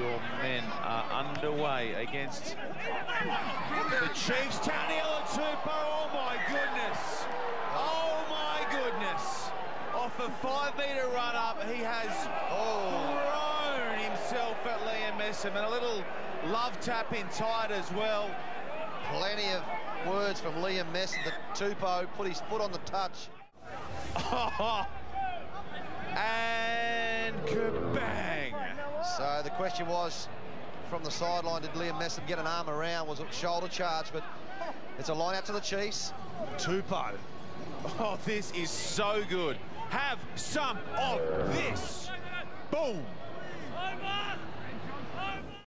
your men are underway against the Chiefs. Taniela Tupou, oh my goodness. Oh my goodness. Off a 5-meter run up, he has thrown himself at Liam Messam, and a little love tap in tight as well. Plenty of words from Liam Messam. The Tupou put his foot on the touch. And kabang! So the question was, from the sideline, did Liam Messam get an arm around? Was it shoulder charge? But it's a line out to the Chiefs. Tupou. Oh, this is so good. Have some of this. Boom.